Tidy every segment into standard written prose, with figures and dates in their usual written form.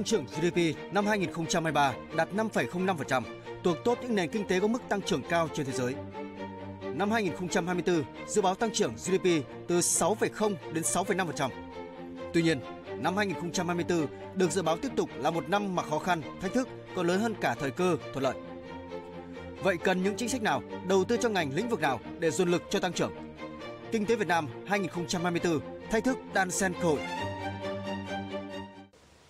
tăng trưởng GDP năm 2023 đạt 5,05%, thuộc tốt những nền kinh tế có mức tăng trưởng cao trên thế giới. Năm 2024, dự báo tăng trưởng GDP từ 6,0 đến 6,5%. Tuy nhiên, năm 2024 được dự báo tiếp tục là một năm mà khó khăn, thách thức còn lớn hơn cả thời cơ thuận lợi. Vậy cần những chính sách nào, đầu tư cho ngành lĩnh vực nào để dồn lực cho tăng trưởng? Kinh tế Việt Nam 2024, thách thức đan xen cơ hội.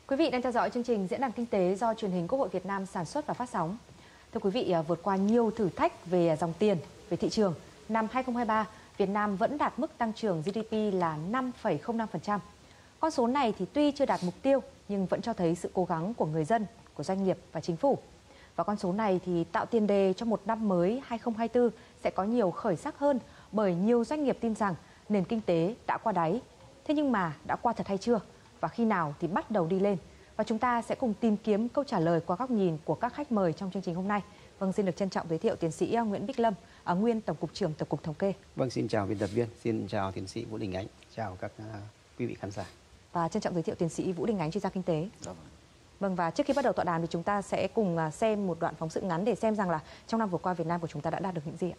Quý vị đang theo dõi chương trình Diễn đàn Kinh tế do Truyền hình Quốc hội Việt Nam sản xuất và phát sóng. Thưa quý vị, vượt qua nhiều thử thách về dòng tiền, về thị trường, năm 2023, Việt Nam vẫn đạt mức tăng trưởng GDP là 5,05%. Con số này thì tuy chưa đạt mục tiêu nhưng vẫn cho thấy sự cố gắng của người dân, của doanh nghiệp và chính phủ. Và con số này thì tạo tiền đề cho một năm mới 2024 sẽ có nhiều khởi sắc hơn, bởi nhiều doanh nghiệp tin rằng nền kinh tế đã qua đáy. Thế nhưng mà đã qua thật hay chưa? Và khi nào thì bắt đầu đi lên? Và chúng ta sẽ cùng tìm kiếm câu trả lời qua góc nhìn của các khách mời trong chương trình hôm nay. Vâng, xin được trân trọng giới thiệu tiến sĩ Nguyễn Bích Lâm, nguyên Tổng cục trưởng Tổng cục Thống kê. Vâng, xin chào biên tập viên, xin chào tiến sĩ Vũ Đình Ánh, chào các quý vị khán giả. Và trân trọng giới thiệu tiến sĩ Vũ Đình Ánh, chuyên gia kinh tế. Vâng, và trước khi bắt đầu tọa đàm thì chúng ta sẽ cùng xem một đoạn phóng sự ngắn để xem rằng là trong năm vừa qua Việt Nam của chúng ta đã đạt được những gì ạ.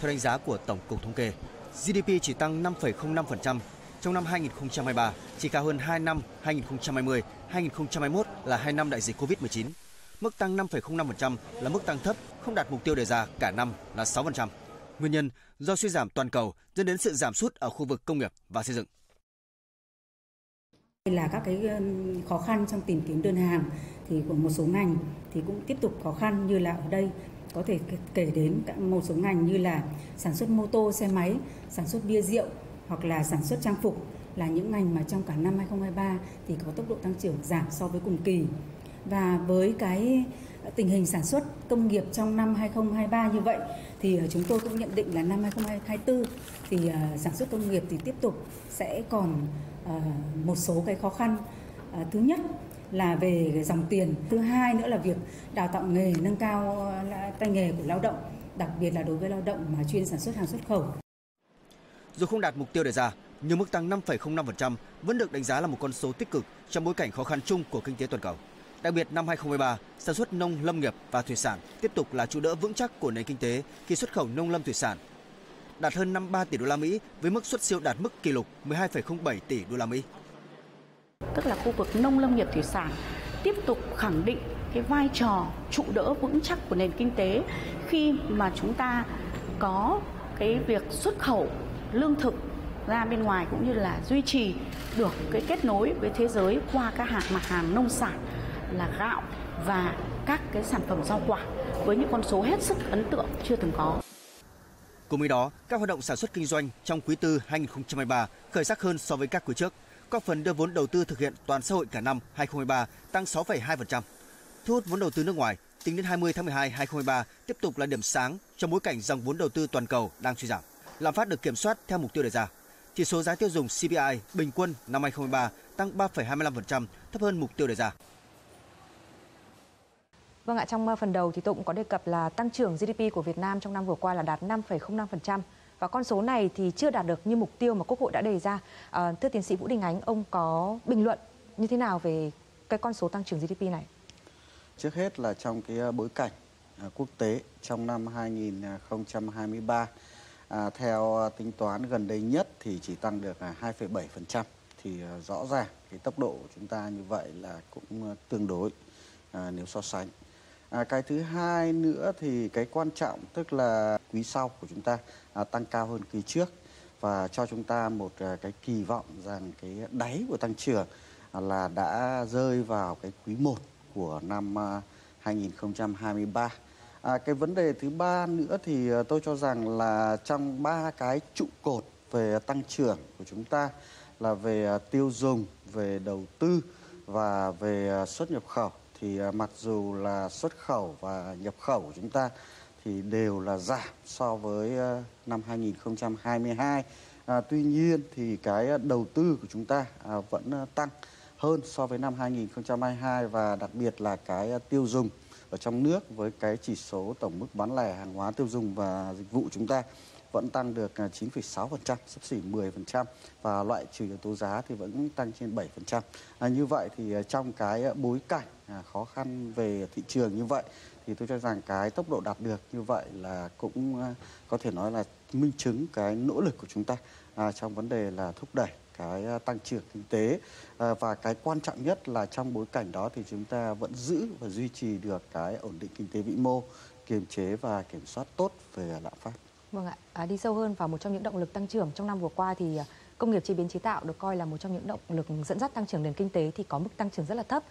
Theo đánh giá của Tổng cục Thống kê, GDP chỉ tăng 5,05% trong năm 2023, chỉ cao hơn 2 năm 2020, 2021 là 2 năm đại dịch Covid-19. Mức tăng 5,05% là mức tăng thấp, không đạt mục tiêu đề ra cả năm là 6%. Nguyên nhân do suy giảm toàn cầu dẫn đến sự giảm sút ở khu vực công nghiệp và xây dựng. Là các cái khó khăn trong tìm kiếm đơn hàng thì của một số ngành thì cũng tiếp tục khó khăn, như là ở đây có thể kể đến một số ngành như là sản xuất mô tô, xe máy, sản xuất bia rượu hoặc là sản xuất trang phục, là những ngành mà trong cả năm 2023 thì có tốc độ tăng trưởng giảm so với cùng kỳ. Và với cái tình hình sản xuất công nghiệp trong năm 2023 như vậy thì chúng tôi cũng nhận định là năm 2024 thì sản xuất công nghiệp thì tiếp tục sẽ còn một số cái khó khăn. Thứ nhất là về dòng tiền, thứ hai nữa là việc đào tạo nghề, nâng cao tay nghề của lao động, đặc biệt là đối với lao động mà chuyên sản xuất hàng xuất khẩu. Dù không đạt mục tiêu đề ra, nhưng mức tăng 5,05% vẫn được đánh giá là một con số tích cực trong bối cảnh khó khăn chung của kinh tế toàn cầu. Đặc biệt năm 2023, sản xuất nông lâm nghiệp và thủy sản tiếp tục là trụ đỡ vững chắc của nền kinh tế khi xuất khẩu nông lâm thủy sản đạt hơn 53 tỷ đô la Mỹ với mức xuất siêu đạt mức kỷ lục 12,07 tỷ đô la Mỹ. Tức là khu vực nông lâm nghiệp thủy sản tiếp tục khẳng định cái vai trò trụ đỡ vững chắc của nền kinh tế khi mà chúng ta có cái việc xuất khẩu lương thực ra bên ngoài, cũng như là duy trì được cái kết nối với thế giới qua các mặt hàng nông sản là gạo và các cái sản phẩm rau quả với những con số hết sức ấn tượng chưa từng có. Cùng với đó, các hoạt động sản xuất kinh doanh trong quý 4 2023 khởi sắc hơn so với các quý trước, góp phần đưa vốn đầu tư thực hiện toàn xã hội cả năm 2023 tăng 6,2%. Thu hút vốn đầu tư nước ngoài tính đến 20 tháng 12 2023 tiếp tục là điểm sáng trong bối cảnh dòng vốn đầu tư toàn cầu đang suy giảm. Lạm phát được kiểm soát theo mục tiêu đề ra. Chỉ số giá tiêu dùng CPI bình quân năm 2023 tăng 3,25%, thấp hơn mục tiêu đề ra. Vâng ạ, trong phần đầu thì tôi cũng có đề cập là tăng trưởng GDP của Việt Nam trong năm vừa qua là đạt 5,05%. Và con số này thì chưa đạt được như mục tiêu mà Quốc hội đã đề ra. Thưa tiến sĩ Vũ Đình Ánh, ông có bình luận như thế nào về cái con số tăng trưởng GDP này? Trước hết là trong cái bối cảnh quốc tế trong năm 2023, theo tính toán gần đây nhất thì chỉ tăng được 2,7%. Thì rõ ràng cái tốc độ của chúng ta như vậy là cũng tương đối nếu so sánh. Cái thứ hai nữa thì cái quan trọng, tức là quý sau của chúng ta tăng cao hơn kỳ trước và cho chúng ta một cái kỳ vọng rằng cái đáy của tăng trưởng là đã rơi vào cái quý 1 của năm 2023. Cái vấn đề thứ ba nữa thì tôi cho rằng là trong ba cái trụ cột về tăng trưởng của chúng ta là về tiêu dùng, về đầu tư và về xuất nhập khẩu, thì mặc dù là xuất khẩu và nhập khẩu của chúng ta thì đều là giảm so với năm 2022. Tuy nhiên thì cái đầu tư của chúng ta vẫn tăng hơn so với năm 2022, và đặc biệt là cái tiêu dùng ở trong nước với cái chỉ số tổng mức bán lẻ hàng hóa tiêu dùng và dịch vụ chúng ta vẫn tăng được 9,6%, xấp xỉ 10%, và loại trừ yếu tố giá thì vẫn tăng trên 7%. Như vậy thì trong cái bối cảnh khó khăn về thị trường như vậy thì tôi cho rằng cái tốc độ đạt được như vậy là cũng có thể nói là minh chứng cái nỗ lực của chúng ta trong vấn đề là thúc đẩy cái tăng trưởng kinh tế, và cái quan trọng nhất là trong bối cảnh đó thì chúng ta vẫn giữ và duy trì được cái ổn định kinh tế vĩ mô, kiềm chế và kiểm soát tốt về lạm phát. Vâng ạ, đi sâu hơn vào một trong những động lực tăng trưởng trong năm vừa qua thì công nghiệp chế biến chế tạo được coi là một trong những động lực dẫn dắt tăng trưởng nền kinh tế thì có mức tăng trưởng rất là thấp.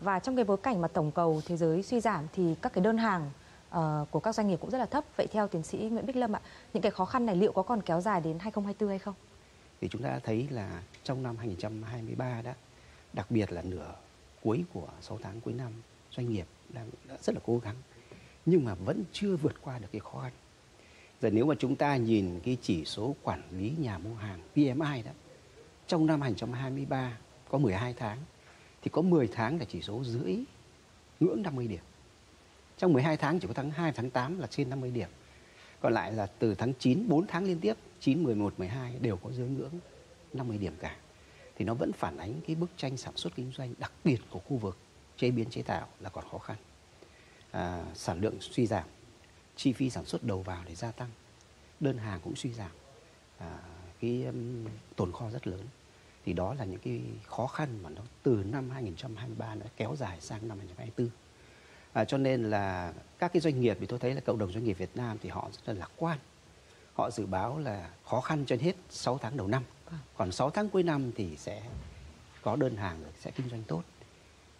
Và trong cái bối cảnh mà tổng cầu thế giới suy giảm thì các cái đơn hàng của các doanh nghiệp cũng rất là thấp. Vậy theo tiến sĩ Nguyễn Bích Lâm ạ, những cái khó khăn này liệu có còn kéo dài đến 2024 hay không? Thì chúng ta thấy là trong năm 2023 đó, đặc biệt là nửa cuối của 6 tháng cuối năm, doanh nghiệp đã rất là cố gắng nhưng mà vẫn chưa vượt qua được cái khó khăn. Giờ nếu mà chúng ta nhìn cái chỉ số quản lý nhà mua hàng PMI đó, trong năm 2023 có 12 tháng thì có 10 tháng là chỉ số dưới ngưỡng 50 điểm. Trong 12 tháng chỉ có tháng 2, tháng 8 là trên 50 điểm. Còn lại là từ tháng 9, 4 tháng liên tiếp, 9, 11, 12 đều có dưới ngưỡng 50 điểm cả. Thì nó vẫn phản ánh cái bức tranh sản xuất kinh doanh, đặc biệt của khu vực chế biến chế tạo là còn khó khăn. Sản lượng suy giảm, chi phí sản xuất đầu vào để gia tăng, đơn hàng cũng suy giảm, tồn kho rất lớn. Thì đó là những cái khó khăn mà nó từ năm 2023 nó kéo dài sang năm 2024. Cho nên là các cái doanh nghiệp thì tôi thấy là cộng đồng doanh nghiệp Việt Nam thì họ rất là lạc quan. Họ dự báo là khó khăn cho hết 6 tháng đầu năm. Còn 6 tháng cuối năm thì sẽ có đơn hàng rồi, sẽ kinh doanh tốt.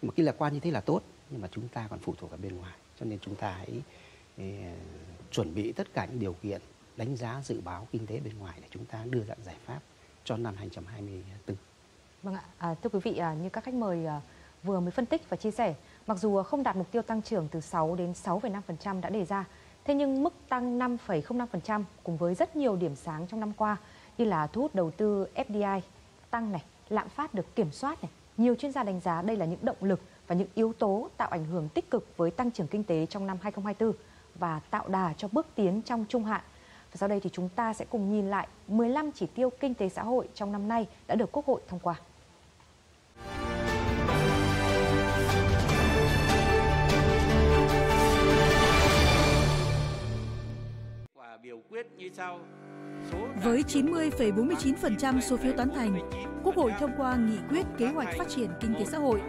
Một cái lạc quan như thế là tốt, nhưng mà chúng ta còn phụ thuộc ở bên ngoài. Cho nên chúng ta hãy chuẩn bị tất cả những điều kiện đánh giá dự báo kinh tế bên ngoài để chúng ta đưa ra giải pháp cho năm 2024. Vâng ạ, thưa quý vị, như các khách mời vừa mới phân tích và chia sẻ, mặc dù không đạt mục tiêu tăng trưởng từ 6 đến 6,5% đã đề ra, thế nhưng mức tăng 5,05% cùng với rất nhiều điểm sáng trong năm qua như là thu hút đầu tư FDI tăng này, lạm phát được kiểm soát này, nhiều chuyên gia đánh giá đây là những động lực và những yếu tố tạo ảnh hưởng tích cực với tăng trưởng kinh tế trong năm 2024 và tạo đà cho bước tiến trong trung hạn. Và sau đây thì chúng ta sẽ cùng nhìn lại 15 chỉ tiêu kinh tế xã hội trong năm nay đã được Quốc hội thông qua. Biểu quyết như sau. Với 90,49% số phiếu tán thành, Quốc hội thông qua nghị quyết kế hoạch phát triển kinh tế xã hội,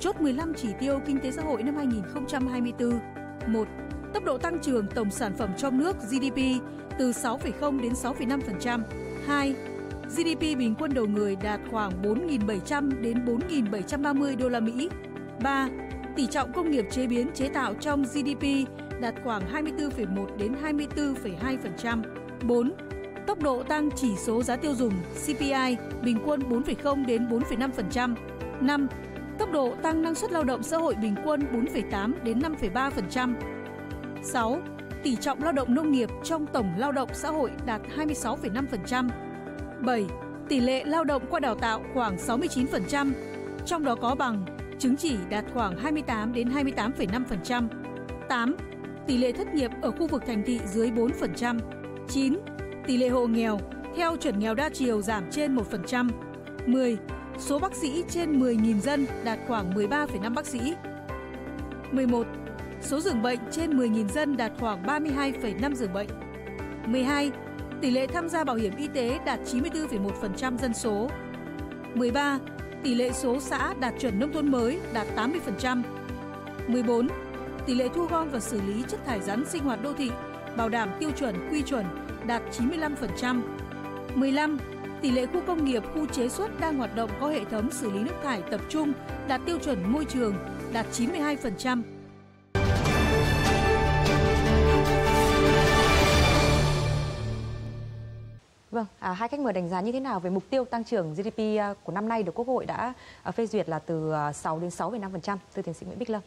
chốt 15 chỉ tiêu kinh tế xã hội năm 2024. 1. Tốc độ tăng trưởng tổng sản phẩm trong nước GDP từ 6,0 đến 6,5%. 2. GDP bình quân đầu người đạt khoảng 4.700 đến 4.730 đô la Mỹ. 3. Tỷ trọng công nghiệp chế biến chế tạo trong GDP đạt khoảng 24,1 đến 24,2%. 4. Tốc độ tăng chỉ số giá tiêu dùng CPI bình quân 4,0 đến 4,5%. 5. Tốc độ tăng năng suất lao động xã hội bình quân 4,8 đến 5,3%. 6. Tỷ trọng lao động nông nghiệp trong tổng lao động xã hội đạt 26,5%. 7. Tỷ lệ lao động qua đào tạo khoảng 69%, trong đó có bằng, chứng chỉ đạt khoảng 28 đến 28,5%. 8. Tỷ lệ thất nghiệp ở khu vực thành thị dưới 4%. 9. Tỷ lệ hộ nghèo theo chuẩn nghèo đa chiều giảm trên 1%. 10. Số bác sĩ trên 10.000 dân đạt khoảng 13,5 bác sĩ. 11. Số giường bệnh trên 10.000 dân đạt khoảng 32,5 giường bệnh. 12. Tỷ lệ tham gia bảo hiểm y tế đạt 94,1% dân số. 13. Tỷ lệ số xã đạt chuẩn nông thôn mới đạt 80%. 14. Tỷ lệ thu gom và xử lý chất thải rắn sinh hoạt đô thị bảo đảm tiêu chuẩn quy chuẩn đạt 95%. 15. Tỷ lệ khu công nghiệp, khu chế xuất đang hoạt động có hệ thống xử lý nước thải tập trung đạt tiêu chuẩn môi trường đạt 92%. Vâng, hai khách mời đánh giá như thế nào về mục tiêu tăng trưởng GDP của năm nay được Quốc hội đã phê duyệt là từ 6 đến 6,5%, thưa tiến sĩ Nguyễn Bích Lâm?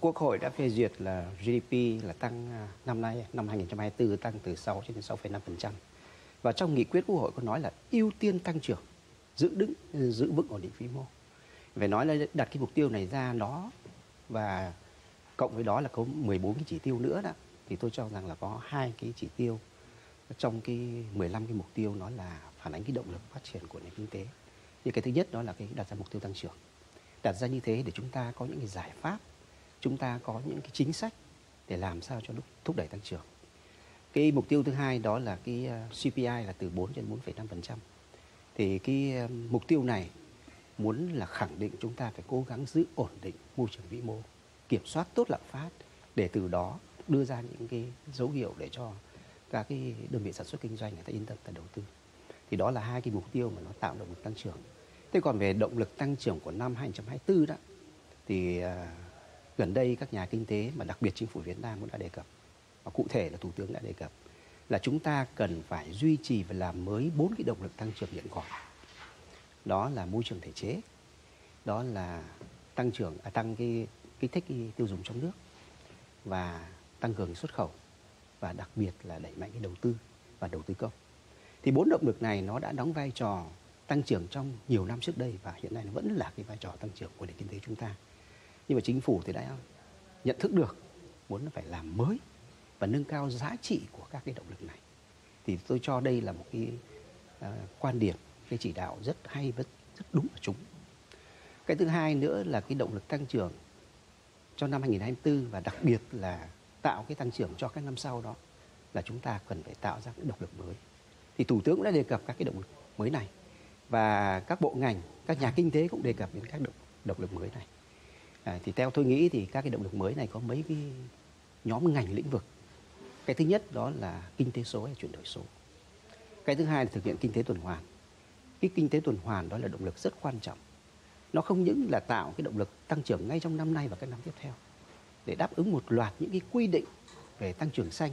Quốc hội đã phê duyệt là GDP là tăng năm nay, năm 2024 tăng từ 6 đến 6,5%. Và trong nghị quyết Quốc hội có nói là ưu tiên tăng trưởng, giữ vững ổn định vĩ mô. Phải nói là đặt cái mục tiêu này ra đó và cộng với đó là có 14 cái chỉ tiêu nữa đó, thì tôi cho rằng là có hai cái chỉ tiêu trong cái 15 cái mục tiêu nó là phản ánh cái động lực phát triển của nền kinh tế. Thì cái thứ nhất đó là cái đặt ra mục tiêu tăng trưởng. Đặt ra như thế để chúng ta có những cái giải pháp, chúng ta có những cái chính sách để làm sao cho thúc đẩy tăng trưởng. Cái mục tiêu thứ hai đó là cái CPI là từ 4 đến 4,5%. Thì cái mục tiêu này muốn là khẳng định chúng ta phải cố gắng giữ ổn định môi trường vĩ mô, kiểm soát tốt lạm phát để từ đó đưa ra những cái dấu hiệu để cho các cái đơn vị sản xuất kinh doanh người ta yên tâm ta đầu tư. Thì đó là hai cái mục tiêu mà nó tạo động lực tăng trưởng. Thế còn về động lực tăng trưởng của năm 2024 đó thì gần đây các nhà kinh tế mà đặc biệt chính phủ Việt Nam cũng đã đề cập, và cụ thể là Thủ tướng đã đề cập là chúng ta cần phải duy trì và làm mới 4 cái động lực tăng trưởng hiện có. Đó là môi trường thể chế, đó là tăng kích thích tiêu dùng trong nước và tăng cường xuất khẩu, và đặc biệt là đẩy mạnh cái đầu tư và đầu tư công. Thì 4 động lực này nó đã đóng vai trò tăng trưởng trong nhiều năm trước đây và hiện nay nó vẫn là cái vai trò tăng trưởng của nền kinh tế chúng ta. Nhưng mà chính phủ thì đã nhận thức được muốn phải làm mới và nâng cao giá trị của các cái động lực này. Thì tôi cho đây là một cái quan điểm, cái chỉ đạo rất hay và rất đúng và trúng. Cái thứ hai nữa là cái động lực tăng trưởng cho năm 2024 và đặc biệt là tạo cái tăng trưởng cho các năm sau, đó là chúng ta cần phải tạo ra cái động lực mới. Thì Thủ tướng cũng đã đề cập các cái động lực mới này và các bộ ngành, các nhà kinh tế cũng đề cập đến các động lực mới này. Thì theo tôi nghĩ thì các cái động lực mới này có mấy cái nhóm ngành lĩnh vực. Cái thứ nhất đó là kinh tế số hay chuyển đổi số. Cái thứ hai là thực hiện kinh tế tuần hoàn. Cái kinh tế tuần hoàn đó là động lực rất quan trọng. Nó không những là tạo cái động lực tăng trưởng ngay trong năm nay và các năm tiếp theo để đáp ứng một loạt những cái quy định về tăng trưởng xanh,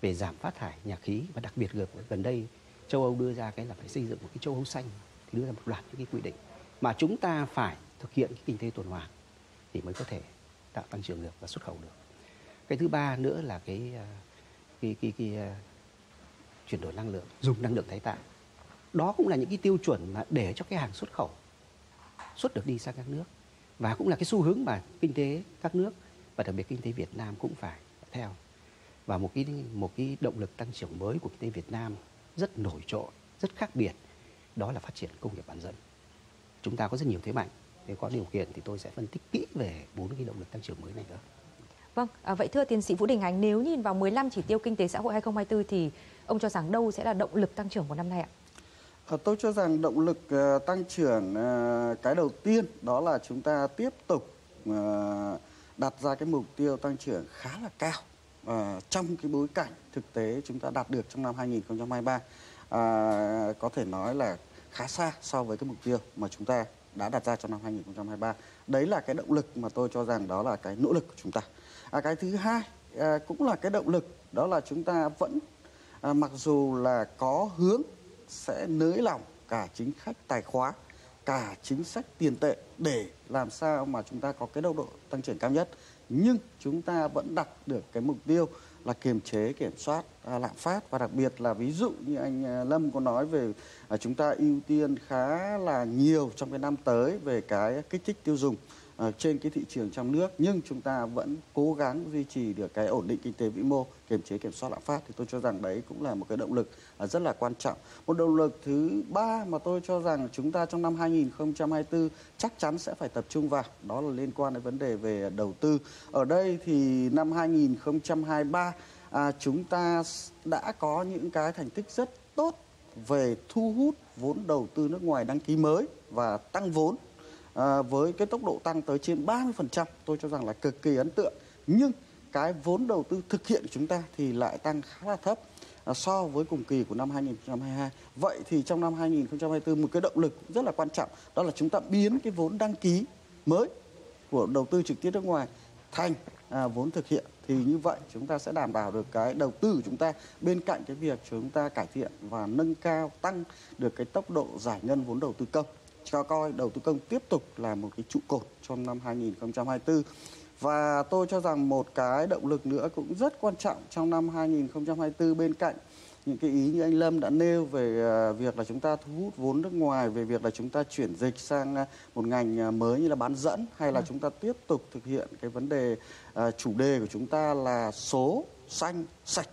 về giảm phát thải nhà khí, và đặc biệt gần đây châu Âu đưa ra cái là phải xây dựng một cái châu Âu xanh, thì đưa ra một loạt những cái quy định mà chúng ta phải thực hiện cái kinh tế tuần hoàn thì mới có thể tạo tăng trưởng được và xuất khẩu được. Cái thứ ba nữa là cái chuyển đổi năng lượng, dùng năng lượng tái tạo. Đó cũng là những cái tiêu chuẩn mà để cho cái hàng xuất khẩu xuất được đi sang các nước, và cũng là cái xu hướng mà kinh tế các nước và đặc biệt kinh tế Việt Nam cũng phải theo. Và một cái động lực tăng trưởng mới của kinh tế Việt Nam rất nổi trội, rất khác biệt, đó là phát triển công nghiệp bán dẫn. Chúng ta có rất nhiều thế mạnh. Nếu có điều kiện thì tôi sẽ phân tích kỹ về 4 cái động lực tăng trưởng mới này nữa. Vâng, vậy thưa tiến sĩ Vũ Đình Ánh, nếu nhìn vào 15 chỉ tiêu kinh tế xã hội 2024 thì ông cho rằng đâu sẽ là động lực tăng trưởng của năm nay ạ? Tôi cho rằng động lực tăng trưởng cái đầu tiên đó là chúng ta tiếp tục đặt ra cái mục tiêu tăng trưởng khá là cao trong cái bối cảnh thực tế chúng ta đạt được trong năm 2023. Có thể nói là khá xa so với cái mục tiêu mà chúng ta đã đặt ra trong năm 2023. Đấy là cái động lực mà tôi cho rằng đó là cái nỗ lực của chúng ta. Cái thứ hai cũng là cái động lực, đó là chúng ta vẫn mặc dù là có hướng sẽ nới lỏng cả chính sách tài khóa, cả chính sách tiền tệ để làm sao mà chúng ta có cái tốc độ tăng trưởng cao nhất, nhưng chúng ta vẫn đặt được cái mục tiêu là kiềm chế, kiểm soát lạm phát, và đặc biệt là ví dụ như anh Lâm có nói về chúng ta ưu tiên khá là nhiều trong cái năm tới về cái kích thích tiêu dùng trên cái thị trường trong nước, nhưng chúng ta vẫn cố gắng duy trì được cái ổn định kinh tế vĩ mô, kiềm chế kiểm soát lạm phát, thì tôi cho rằng đấy cũng là một cái động lực rất là quan trọng. Một động lực thứ ba mà tôi cho rằng chúng ta trong năm 2024 chắc chắn sẽ phải tập trung vào, đó là liên quan đến vấn đề về đầu tư. Ở đây thì năm 2023 chúng ta đã có những cái thành tích rất tốt về thu hút vốn đầu tư nước ngoài đăng ký mới và tăng vốn với cái tốc độ tăng tới trên 30%, tôi cho rằng là cực kỳ ấn tượng. Nhưng cái vốn đầu tư thực hiện của chúng ta thì lại tăng khá là thấp so với cùng kỳ của năm 2022. Vậy thì trong năm 2024 một cái động lực rất là quan trọng, đó là chúng ta biến cái vốn đăng ký mới của đầu tư trực tiếp nước ngoài thành vốn thực hiện. Thì như vậy chúng ta sẽ đảm bảo được cái đầu tư của chúng ta, bên cạnh cái việc chúng ta cải thiện và nâng cao, tăng được cái tốc độ giải ngân vốn đầu tư công. Cho coi đầu tư công tiếp tục là một cái trụ cột trong năm 2024. Và tôi cho rằng một cái động lực nữa cũng rất quan trọng trong năm 2024, bên cạnh những cái ý như anh Lâm đã nêu về việc là chúng ta thu hút vốn nước ngoài, về việc là chúng ta chuyển dịch sang một ngành mới như là bán dẫn, hay là chúng ta tiếp tục thực hiện cái vấn đề chủ đề của chúng ta là số, xanh, sạch,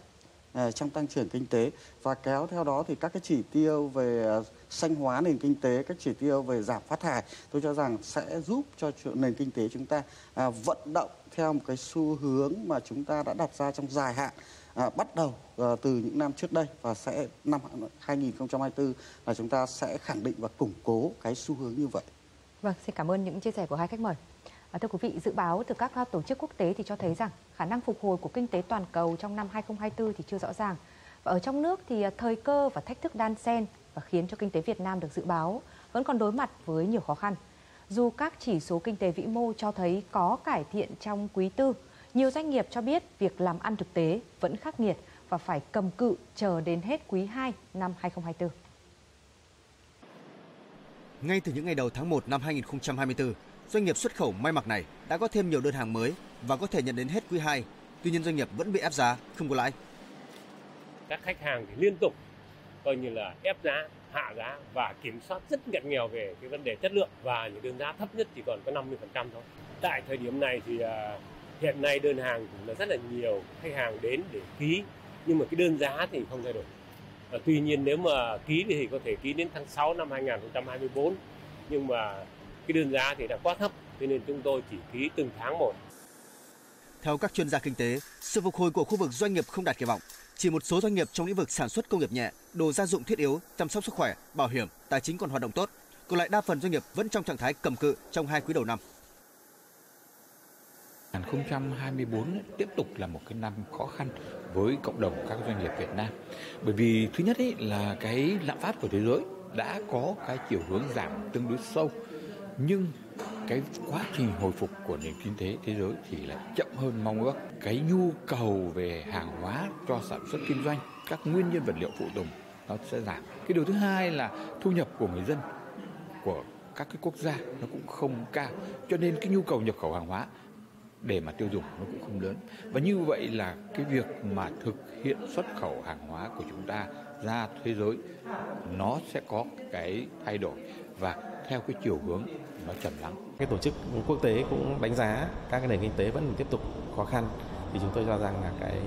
trong tăng trưởng kinh tế, và kéo theo đó thì các cái chỉ tiêu về xanh hóa nền kinh tế, các chỉ tiêu về giảm phát thải, tôi cho rằng sẽ giúp cho nền kinh tế chúng ta vận động theo một cái xu hướng mà chúng ta đã đặt ra trong dài hạn, bắt đầu từ những năm trước đây, và sẽ năm 2024 là chúng ta sẽ khẳng định và củng cố cái xu hướng như vậy. Vâng, xin cảm ơn những chia sẻ của hai khách mời. Thưa quý vị, dự báo từ các tổ chức quốc tế thì cho thấy rằng khả năng phục hồi của kinh tế toàn cầu trong năm 2024 thì chưa rõ ràng. Và ở trong nước thì thời cơ và thách thức đan xen và khiến cho kinh tế Việt Nam được dự báo vẫn còn đối mặt với nhiều khó khăn. Dù các chỉ số kinh tế vĩ mô cho thấy có cải thiện trong quý tư, nhiều doanh nghiệp cho biết việc làm ăn thực tế vẫn khắc nghiệt và phải cầm cự chờ đến hết quý 2 năm 2024. Ngay từ những ngày đầu tháng 1 năm 2024, doanh nghiệp xuất khẩu may mặc này đã có thêm nhiều đơn hàng mới và có thể nhận đến hết quý 2. Tuy nhiên doanh nghiệp vẫn bị ép giá, không có lãi. Các khách hàng thì liên tục coi như là ép giá, hạ giá và kiểm soát rất ngặt nghèo về cái vấn đề chất lượng, và những đơn giá thấp nhất chỉ còn có 50% thôi. Tại thời điểm này thì hiện nay đơn hàng cũng là rất là nhiều, khách hàng đến để ký nhưng mà cái đơn giá thì không thay đổi. Và tuy nhiên nếu mà ký thì có thể ký đến tháng 6 năm 2024 nhưng mà cái đơn giá thì đã quá thấp, cho nên chúng tôi chỉ ký từng tháng một. Theo các chuyên gia kinh tế, sự phục hồi của khu vực doanh nghiệp không đạt kỳ vọng. Chỉ một số doanh nghiệp trong lĩnh vực sản xuất công nghiệp nhẹ, đồ gia dụng thiết yếu, chăm sóc sức khỏe, bảo hiểm, tài chính còn hoạt động tốt. Còn lại đa phần doanh nghiệp vẫn trong trạng thái cầm cự trong hai quý đầu năm. 2024 tiếp tục là một cái năm khó khăn với cộng đồng các doanh nghiệp Việt Nam. Bởi vì thứ nhất là cái lạm phát của thế giới đã có cái chiều hướng giảm tương đối sâu, nhưng cái quá trình hồi phục của nền kinh tế thế giới thì lại chậm hơn mong ước. Cái nhu cầu về hàng hóa cho sản xuất kinh doanh, các nguyên nhân vật liệu phụ tùng nó sẽ giảm. Cái điều thứ hai là thu nhập của người dân của các cái quốc gia nó cũng không cao, cho nên cái nhu cầu nhập khẩu hàng hóa để mà tiêu dùng nó cũng không lớn. Và như vậy là cái việc mà thực hiện xuất khẩu hàng hóa của chúng ta ra thế giới nó sẽ có cái thay đổi và theo cái chiều hướng nó trầm lắng. Các tổ chức quốc tế cũng đánh giá các cái nền kinh tế vẫn tiếp tục khó khăn, thì chúng tôi cho rằng là cái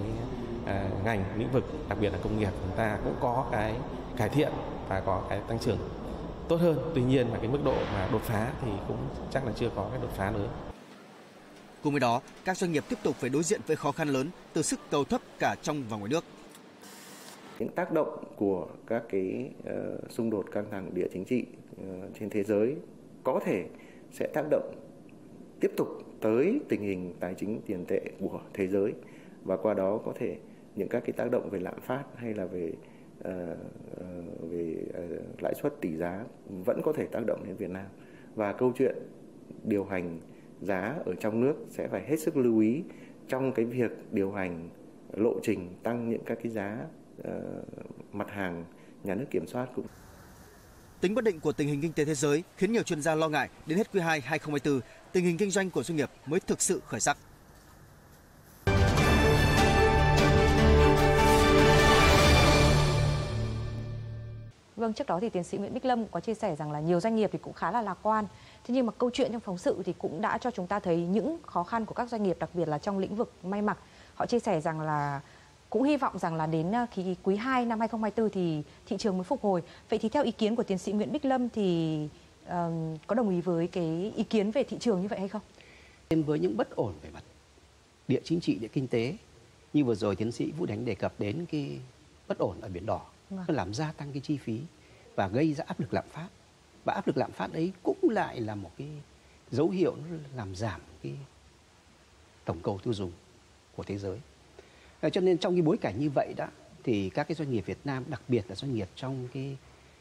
ngành lĩnh vực đặc biệt là công nghiệp chúng ta cũng có cái cải thiện và có cái tăng trưởng tốt hơn. Tuy nhiên là cái mức độ mà đột phá thì cũng chắc là chưa có cái đột phá nữa. Cùng với đó, các doanh nghiệp tiếp tục phải đối diện với khó khăn lớn từ sức cầu thấp cả trong và ngoài nước. Những tác động của các cái xung đột căng thẳng địa chính trị trên thế giới có thể sẽ tác động tiếp tục tới tình hình tài chính tiền tệ của thế giới, và qua đó có thể những các cái tác động về lạm phát hay là về lãi suất tỷ giá vẫn có thể tác động đến Việt Nam, và câu chuyện điều hành giá ở trong nước sẽ phải hết sức lưu ý trong cái việc điều hành lộ trình tăng những các cái giá mặt hàng nhà nước kiểm soát cũng. Tính bất định của tình hình kinh tế thế giới khiến nhiều chuyên gia lo ngại đến hết quý 2 2024, tình hình kinh doanh của doanh nghiệp mới thực sự khởi sắc. Vâng, trước đó thì tiến sĩ Nguyễn Bích Lâm có chia sẻ rằng là nhiều doanh nghiệp thì cũng khá là lạc quan. Thế nhưng mà câu chuyện trong phóng sự thì cũng đã cho chúng ta thấy những khó khăn của các doanh nghiệp, đặc biệt là trong lĩnh vực may mặc. Họ chia sẻ rằng là cũng hy vọng rằng là đến quý 2 năm 2024 thì thị trường mới phục hồi. Vậy thì theo ý kiến của tiến sĩ Nguyễn Bích Lâm thì có đồng ý với cái ý kiến về thị trường như vậy hay không? Với những bất ổn về mặt địa chính trị, địa kinh tế như vừa rồi tiến sĩ Vũ Đình Ánh đề cập đến cái bất ổn ở Biển Đỏ, nó làm gia tăng cái chi phí và gây ra áp lực lạm phát. Và áp lực lạm phát ấy cũng lại là một cái dấu hiệu làm giảm cái tổng cầu tiêu dùng của thế giới. Cho nên trong cái bối cảnh như vậy đó thì các cái doanh nghiệp Việt Nam, đặc biệt là doanh nghiệp trong cái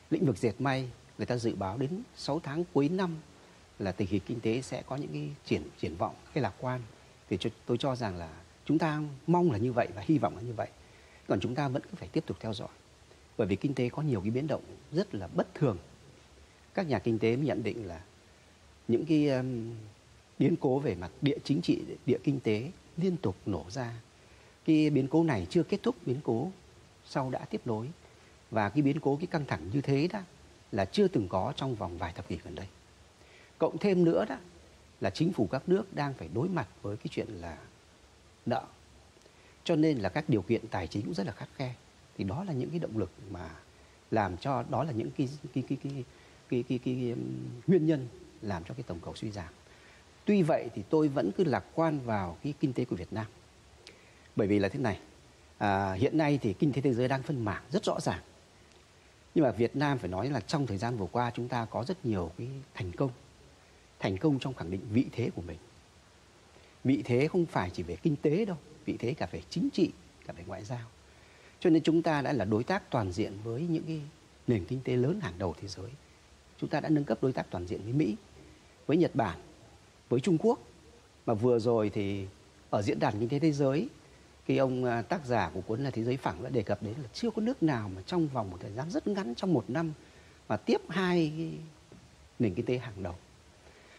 lĩnh vực dệt may, người ta dự báo đến 6 tháng cuối năm là tình hình kinh tế sẽ có những cái triển vọng hay lạc quan. Thì tôi cho rằng là chúng ta mong là như vậy và hy vọng là như vậy. Còn chúng ta vẫn cứ phải tiếp tục theo dõi. Bởi vì kinh tế có nhiều cái biến động rất là bất thường. Các nhà kinh tế mới nhận định là những cái biến cố về mặt địa chính trị, địa kinh tế liên tục nổ ra. Cái biến cố này chưa kết thúc, biến cố sau đã tiếp nối. Và cái biến cố, cái căng thẳng như thế đó là chưa từng có trong vòng vài thập kỷ gần đây. Cộng thêm nữa đó là chính phủ các nước đang phải đối mặt với cái chuyện là nợ. cho nên là các điều kiện tài chính cũng rất là khắt khe. Thì đó là những cái động lực mà làm cho, đó là những cái nguyên nhân làm cho cái tổng cầu suy giảm. Tuy vậy thì tôi vẫn cứ lạc quan vào cái kinh tế của Việt Nam. Bởi vì là thế này, hiện nay thì kinh tế thế giới đang phân mảng rất rõ ràng. Nhưng mà Việt Nam phải nói là trong thời gian vừa qua chúng ta có rất nhiều cái thành công trong khẳng định vị thế của mình. Vị thế không phải chỉ về kinh tế đâu, vị thế cả về chính trị, cả về ngoại giao. Cho nên chúng ta đã là đối tác toàn diện với những cái nền kinh tế lớn hàng đầu thế giới. Chúng ta đã nâng cấp đối tác toàn diện với Mỹ, với Nhật Bản, với Trung Quốc. Mà vừa rồi thì ở Diễn đàn Kinh tế Thế giới, khi ông tác giả của cuốn là Thế giới phẳng đã đề cập đến là chưa có nước nào mà trong vòng một thời gian rất ngắn, trong một năm, mà tiếp hai nền kinh tế hàng đầu.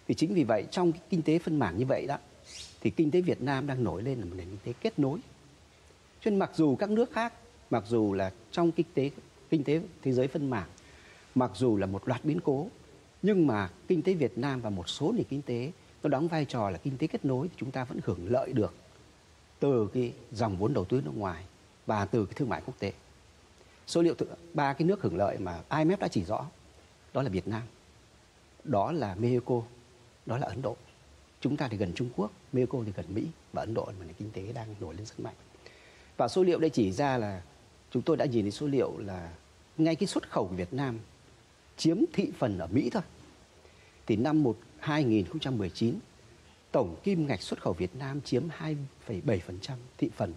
Thì chính vì vậy, trong cái kinh tế phân mảng như vậy đó, thì kinh tế Việt Nam đang nổi lên là một nền kinh tế kết nối. Cho nên mặc dù các nước khác, mặc dù là trong kinh tế thế giới phân mảng, mặc dù là một loạt biến cố, nhưng mà kinh tế Việt Nam và một số nền kinh tế nó đóng vai trò là kinh tế kết nối, thì chúng ta vẫn hưởng lợi được từ cái dòng vốn đầu tư nước ngoài và từ cái thương mại quốc tế. Số liệu ba cái nước hưởng lợi mà IMF đã chỉ rõ, đó là Việt Nam, đó là Mexico, đó là Ấn Độ. Chúng ta thì gần Trung Quốc, Mexico thì gần Mỹ, và Ấn Độ là nền kinh tế đang nổi lên rất mạnh. Và số liệu đây chỉ ra là chúng tôi đã nhìn thấy số liệu là ngay cái xuất khẩu của Việt Nam chiếm thị phần ở Mỹ thôi. Thì năm 2019, tổng kim ngạch xuất khẩu Việt Nam chiếm 2,7% thị phần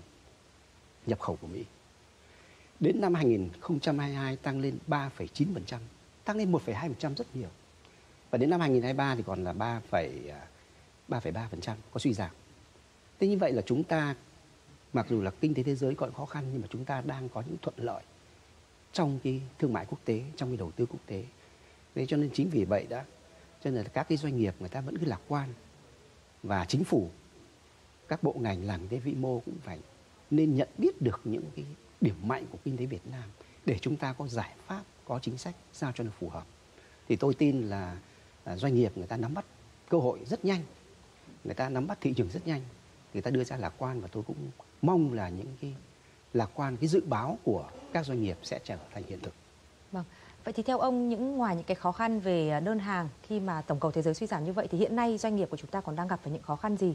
nhập khẩu của Mỹ. Đến năm 2022 tăng lên 3,9%, tăng lên 1,2% rất nhiều. Và đến năm 2023 thì còn là 3,3%, có suy giảm. Thế như vậy là chúng ta, mặc dù là kinh tế thế giới còn khó khăn, nhưng mà chúng ta đang có những thuận lợi trong cái thương mại quốc tế, trong cái đầu tư quốc tế. Thế cho nên chính vì vậy đã, cho nên là các cái doanh nghiệp người ta vẫn cứ lạc quan. Và chính phủ, các bộ ngành làm cái vĩ mô cũng phải nên nhận biết được những cái điểm mạnh của kinh tế Việt Nam để chúng ta có giải pháp, có chính sách sao cho nó phù hợp. Thì tôi tin là doanh nghiệp người ta nắm bắt cơ hội rất nhanh, người ta nắm bắt thị trường rất nhanh, người ta đưa ra lạc quan, và tôi cũng mong là những cái lạc quan, cái dự báo của các doanh nghiệp sẽ trở thành hiện thực. Vâng. Vậy thì theo ông, ngoài những cái khó khăn về đơn hàng khi mà tổng cầu thế giới suy giảm như vậy, thì hiện nay doanh nghiệp của chúng ta còn đang gặp phải những khó khăn gì?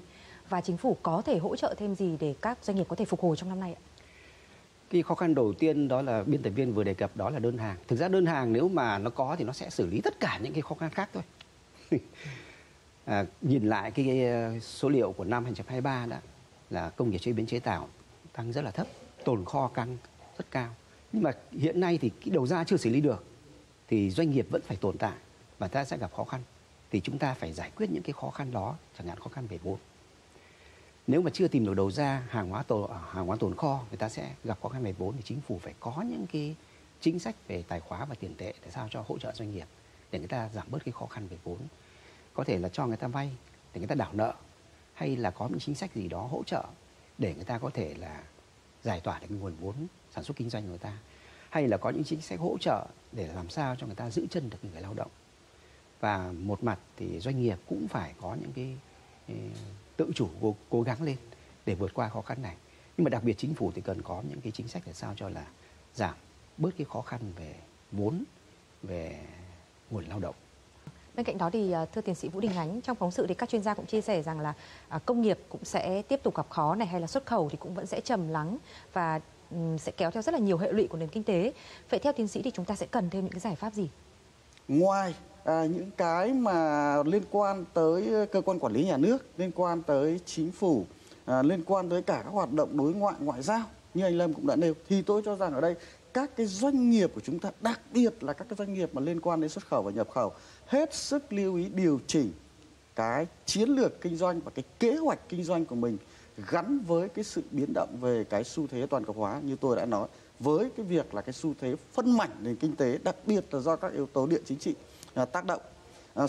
Và chính phủ có thể hỗ trợ thêm gì để các doanh nghiệp có thể phục hồi trong năm nay ạ? Cái khó khăn đầu tiên đó là biên tập viên vừa đề cập, đó là đơn hàng. Thực ra đơn hàng nếu mà nó có thì nó sẽ xử lý tất cả những cái khó khăn khác thôi. Nhìn lại cái số liệu của năm 2023 đó là công nghiệp chế biến chế tạo tăng rất là thấp, tồn kho tăng rất cao. Nhưng mà hiện nay thì cái đầu ra chưa xử lý được, thì doanh nghiệp vẫn phải tồn tại và ta sẽ gặp khó khăn. Thì chúng ta phải giải quyết những cái khó khăn đó, chẳng hạn khó khăn về vốn. Nếu mà chưa tìm được đầu ra, hàng hóa tồn kho, người ta sẽ gặp khó khăn về vốn, thì chính phủ phải có những cái chính sách về tài khóa và tiền tệ để sao cho hỗ trợ doanh nghiệp, để người ta giảm bớt cái khó khăn về vốn. Có thể là cho người ta vay để người ta đảo nợ, hay là có những chính sách gì đó hỗ trợ để người ta có thể là giải tỏa được nguồn vốn sản xuất kinh doanh của người ta, hay là có những chính sách hỗ trợ để làm sao cho người ta giữ chân được người lao động. Và một mặt thì doanh nghiệp cũng phải có những cái tự chủ, cố gắng lên để vượt qua khó khăn này. Nhưng mà đặc biệt chính phủ thì cần có những cái chính sách để sao cho là giảm bớt cái khó khăn về vốn, về nguồn lao động. Bên cạnh đó thì thưa tiến sĩ Vũ Đình Ánh, trong phóng sự thì các chuyên gia cũng chia sẻ rằng là công nghiệp cũng sẽ tiếp tục gặp khó này, hay là xuất khẩu thì cũng vẫn sẽ trầm lắng và sẽ kéo theo rất là nhiều hệ lụy của nền kinh tế. Vậy theo tiến sĩ thì chúng ta sẽ cần thêm những cái giải pháp gì? Ngoài những cái mà liên quan tới cơ quan quản lý nhà nước, liên quan tới chính phủ, liên quan tới cả các hoạt động đối ngoại, ngoại giao như anh Lâm cũng đã nêu, thì tôi cho rằng ở đây các cái doanh nghiệp của chúng ta, đặc biệt là các cái doanh nghiệp mà liên quan đến xuất khẩu và nhập khẩu, hết sức lưu ý điều chỉnh cái chiến lược kinh doanh và cái kế hoạch kinh doanh của mình gắn với cái sự biến động về cái xu thế toàn cầu hóa như tôi đã nói, với cái việc là cái xu thế phân mảnh nền kinh tế, đặc biệt là do các yếu tố địa chính trị tác động,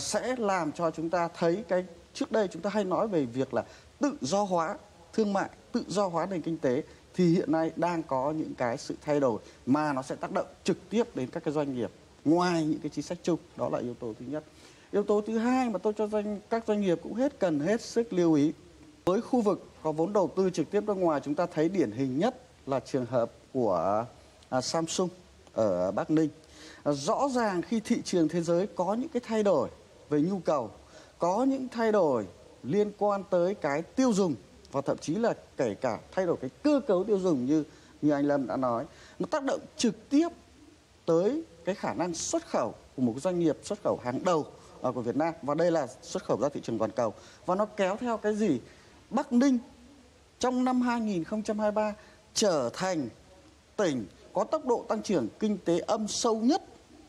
sẽ làm cho chúng ta thấy cái trước đây chúng ta hay nói về việc là tự do hóa thương mại, tự do hóa nền kinh tế, thì hiện nay đang có những cái sự thay đổi mà nó sẽ tác động trực tiếp đến các cái doanh nghiệp ngoài những cái chính sách chung. Đó là yếu tố thứ nhất. Yếu tố thứ hai mà tôi cho các doanh nghiệp cũng hết cần hết sức lưu ý Với khu vực có vốn đầu tư trực tiếp nước ngoài, chúng ta thấy điển hình nhất là trường hợp của Samsung ở Bắc Ninh. Rõ ràng khi thị trường thế giới có những cái thay đổi về nhu cầu, có những thay đổi liên quan tới cái tiêu dùng và thậm chí là kể cả thay đổi cái cơ cấu tiêu dùng như anh Lâm đã nói, nó tác động trực tiếp tới cái khả năng xuất khẩu của một doanh nghiệp xuất khẩu hàng đầu của Việt Nam, và đây là xuất khẩu ra thị trường toàn cầu. Và nó kéo theo cái gì? Bắc Ninh trong năm 2023 trở thành tỉnh có tốc độ tăng trưởng kinh tế âm sâu nhất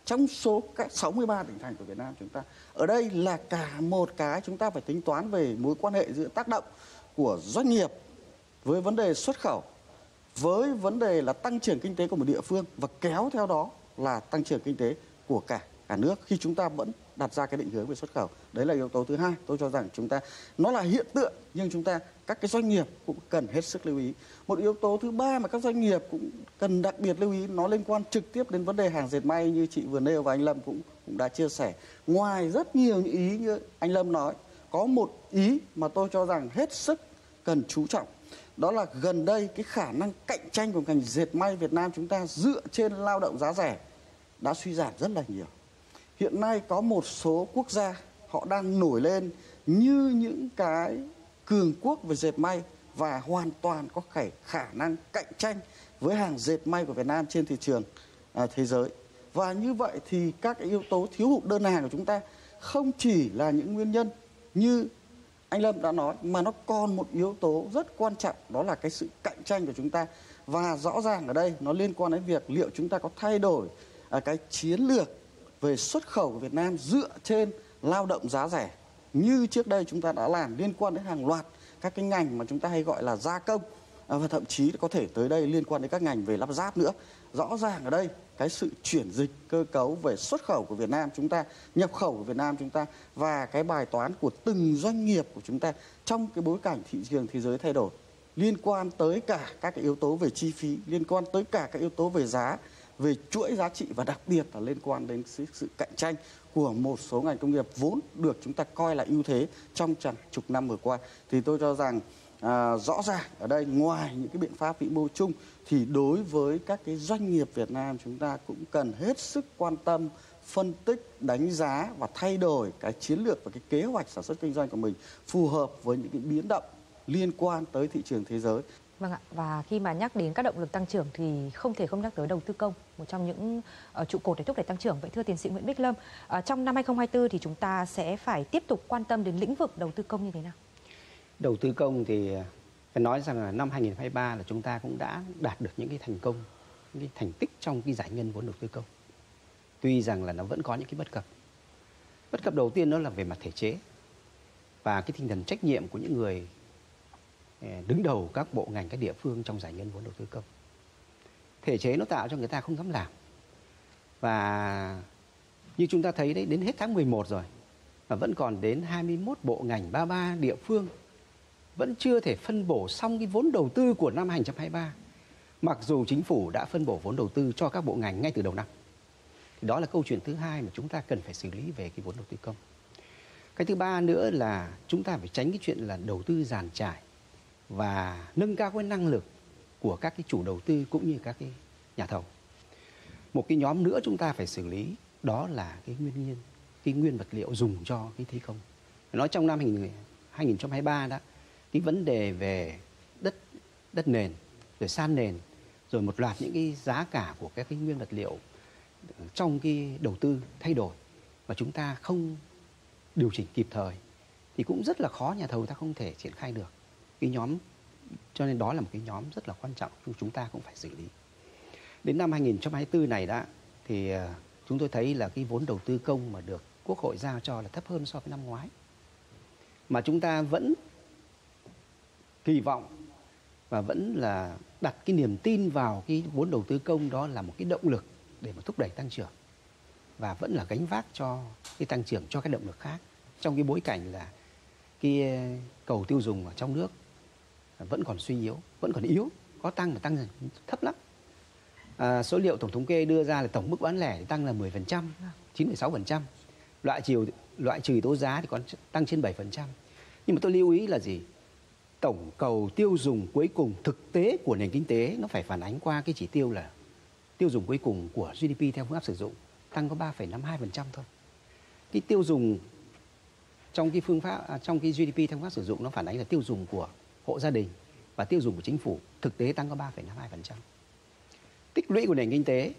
trong số các 63 tỉnh thành của Việt Nam chúng ta. Ở đây là cả một cái chúng ta phải tính toán về mối quan hệ giữa tác động của doanh nghiệp với vấn đề xuất khẩu, với vấn đề là tăng trưởng kinh tế của một địa phương, và kéo theo đó là tăng trưởng kinh tế của cả nước khi chúng ta vẫn đặt ra cái định hướng về xuất khẩu. Đấy là yếu tố thứ hai. Tôi cho rằng chúng ta, nó là hiện tượng, nhưng chúng ta, các cái doanh nghiệp cũng cần hết sức lưu ý. Một yếu tố thứ ba mà các doanh nghiệp cũng cần đặc biệt lưu ý, nó liên quan trực tiếp đến vấn đề hàng dệt may như chị vừa nêu và anh Lâm cũng đã chia sẻ. Ngoài rất nhiều những ý như anh Lâm nói, có một ý mà tôi cho rằng hết sức cần chú trọng. Đó là gần đây cái khả năng cạnh tranh của ngành dệt may Việt Nam chúng ta dựa trên lao động giá rẻ đã suy giảm rất là nhiều. Hiện nay có một số quốc gia họ đang nổi lên như những cái cường quốc về dệt may và hoàn toàn có khả năng cạnh tranh với hàng dệt may của Việt Nam trên thị trường thế giới. Và như vậy thì các cái yếu tố thiếu hụt đơn hàng của chúng ta không chỉ là những nguyên nhân như anh Lâm đã nói, mà nó còn một yếu tố rất quan trọng, đó là cái sự cạnh tranh của chúng ta. Và rõ ràng ở đây nó liên quan đến việc liệu chúng ta có thay đổi cái chiến lược về xuất khẩu của Việt Nam dựa trên lao động giá rẻ như trước đây chúng ta đã làm, liên quan đến hàng loạt các cái ngành mà chúng ta hay gọi là gia công, và thậm chí có thể tới đây liên quan đến các ngành về lắp ráp nữa. Rõ ràng ở đây cái sự chuyển dịch cơ cấu về xuất khẩu của Việt Nam chúng ta, nhập khẩu của Việt Nam chúng ta, và cái bài toán của từng doanh nghiệp của chúng ta trong cái bối cảnh thị trường thế giới thay đổi, liên quan tới cả các cái yếu tố về chi phí, liên quan tới cả các yếu tố về giá, về chuỗi giá trị, và đặc biệt là liên quan đến sự cạnh tranh của một số ngành công nghiệp vốn được chúng ta coi là ưu thế trong hàng chục năm vừa qua. Thì tôi cho rằng rõ ràng ở đây ngoài những cái biện pháp vĩ mô chung thì đối với các cái doanh nghiệp Việt Nam chúng ta cũng cần hết sức quan tâm, phân tích, đánh giá và thay đổi cái chiến lược và cái kế hoạch sản xuất kinh doanh của mình phù hợp với những cái biến động liên quan tới thị trường thế giới. Vâng ạ, và khi mà nhắc đến các động lực tăng trưởng thì không thể không nhắc tới đầu tư công, một trong những trụ cột để thúc đẩy tăng trưởng. Vậy thưa tiến sĩ Nguyễn Bích Lâm, trong năm 2024 thì chúng ta sẽ phải tiếp tục quan tâm đến lĩnh vực đầu tư công như thế nào? Đầu tư công thì phải nói rằng là năm 2023 là chúng ta cũng đã đạt được những cái thành công, những cái thành tích trong cái giải ngân vốn đầu tư công. Tuy rằng là nó vẫn có những cái bất cập. Bất cập đầu tiên đó là về mặt thể chế và cái tinh thần trách nhiệm của những người đứng đầu các bộ ngành, các địa phương trong giải ngân vốn đầu tư công. Thể chế nó tạo cho người ta không dám làm. Và như chúng ta thấy đấy, đến hết tháng 11 rồi mà vẫn còn đến 21 bộ ngành, 33 địa phương vẫn chưa thể phân bổ xong cái vốn đầu tư của năm 2023. Mặc dù chính phủ đã phân bổ vốn đầu tư cho các bộ ngành ngay từ đầu năm. Thì đó là câu chuyện thứ hai mà chúng ta cần phải xử lý về cái vốn đầu tư công. Cái thứ ba nữa là chúng ta phải tránh cái chuyện là đầu tư giàn trải và nâng cao cái năng lực của các cái chủ đầu tư cũng như các cái nhà thầu. Một cái nhóm nữa chúng ta phải xử lý đó là cái nguyên nhân, cái nguyên vật liệu dùng cho cái thi công. Nói trong năm 2023 đó, cái vấn đề về đất nền, rồi san nền, rồi một loạt những cái giá cả của các cái nguyên vật liệu trong cái đầu tư thay đổi mà chúng ta không điều chỉnh kịp thời thì cũng rất là khó, nhà thầu ta không thể triển khai được. Cái nhóm, cho nên đó là một cái nhóm rất là quan trọng chúng ta cũng phải xử lý. Đến năm 2024 này đã thì chúng tôi thấy là cái vốn đầu tư công mà được Quốc hội giao cho là thấp hơn so với năm ngoái. Mà chúng ta vẫn kỳ vọng và vẫn là đặt cái niềm tin vào cái vốn đầu tư công, đó là một cái động lực để mà thúc đẩy tăng trưởng và vẫn là gánh vác cho cái tăng trưởng cho các động lực khác, trong cái bối cảnh là cái cầu tiêu dùng ở trong nước vẫn còn suy yếu, vẫn còn yếu, có tăng mà tăng thấp lắm. Số liệu Tổng thống kê đưa ra là tổng mức bán lẻ tăng là 10%, 9,6%. Loại trừ yếu tố giá thì còn tăng trên 7%. Nhưng mà tôi lưu ý là gì? tổng cầu tiêu dùng cuối cùng thực tế của nền kinh tế nó phải phản ánh qua cái chỉ tiêu là tiêu dùng cuối cùng của GDP theo phương pháp sử dụng tăng có 3,52% thôi. Cái tiêu dùng trong cái phương pháp trong cái GDP theo phương pháp sử dụng nó phản ánh là tiêu dùng của hộ gia đình và tiêu dùng của chính phủ thực tế tăng có 3,52%. Tích lũy của nền kinh tế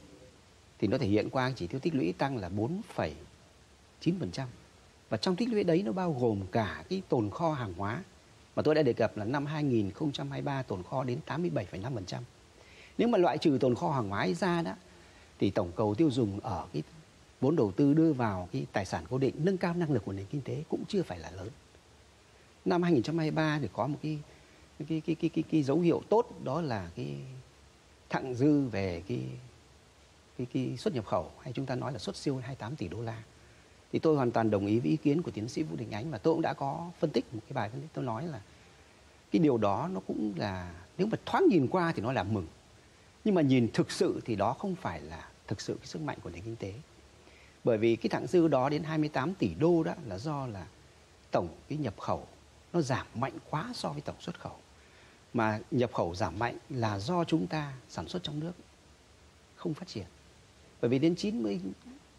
thì nó thể hiện qua chỉ tiêu tích lũy tăng là 4,9%. Và trong tích lũy đấy nó bao gồm cả cái tồn kho hàng hóa mà tôi đã đề cập là năm 2023 tồn kho đến 87,5%. Nếu mà loại trừ tồn kho hàng hóa ra đó thì tổng cầu tiêu dùng ở cái vốn đầu tư đưa vào cái tài sản cố định nâng cao năng lực của nền kinh tế cũng chưa phải là lớn. Năm 2023 thì có một cái dấu hiệu tốt, đó là cái thặng dư về cái xuất nhập khẩu, hay chúng ta nói là xuất siêu 28 tỷ đô la. Thì tôi hoàn toàn đồng ý với ý kiến của tiến sĩ Vũ Đình Ánh, và tôi cũng đã có phân tích một cái bài phân tích, tôi nói là cái điều đó nó cũng là, nếu mà thoáng nhìn qua thì nó là mừng, nhưng mà nhìn thực sự thì đó không phải là thực sự cái sức mạnh của nền kinh tế. Bởi vì cái thặng dư đó đến 28 tỷ đô đó là do là tổng cái nhập khẩu nó giảm mạnh quá so với tổng xuất khẩu. Mà nhập khẩu giảm mạnh là do chúng ta sản xuất trong nước không phát triển. Bởi vì đến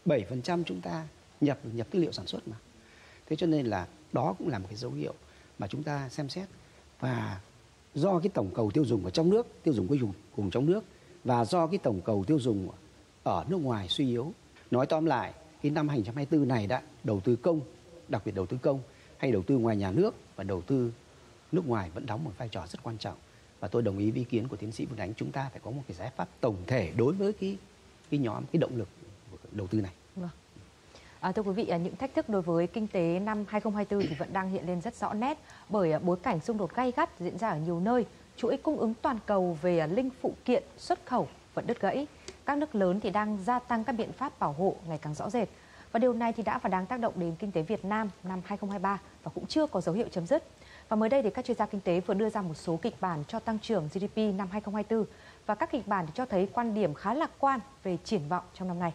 97% chúng ta nhập tư liệu sản xuất mà. Thế cho nên là đó cũng là một cái dấu hiệu mà chúng ta xem xét. Và do cái tổng cầu tiêu dùng ở trong nước, tiêu dùng cuối cùng trong nước, và do cái tổng cầu tiêu dùng ở nước ngoài suy yếu. Nói tóm lại, cái năm 2024 này đã đầu tư công, đặc biệt đầu tư công hay đầu tư ngoài nhà nước và đầu tư nước ngoài vẫn đóng một vai trò rất quan trọng. Và tôi đồng ý với ý kiến của tiến sĩ Vũ Đình Ánh, chúng ta phải có một cái giải pháp tổng thể đối với cái nhóm, cái động lực đầu tư này. Thưa quý vị, những thách thức đối với kinh tế năm 2024 thì vẫn đang hiện lên rất rõ nét bởi bối cảnh xung đột gay gắt diễn ra ở nhiều nơi, chuỗi cung ứng toàn cầu về linh phụ kiện xuất khẩu vẫn đứt gãy. Các nước lớn thì đang gia tăng các biện pháp bảo hộ ngày càng rõ rệt. Và điều này thì đã và đang tác động đến kinh tế Việt Nam năm 2023 và cũng chưa có dấu hiệu chấm dứt. Và mới đây thì các chuyên gia kinh tế vừa đưa ra một số kịch bản cho tăng trưởng GDP năm 2024 và các kịch bản thì cho thấy quan điểm khá lạc quan về triển vọng trong năm nay.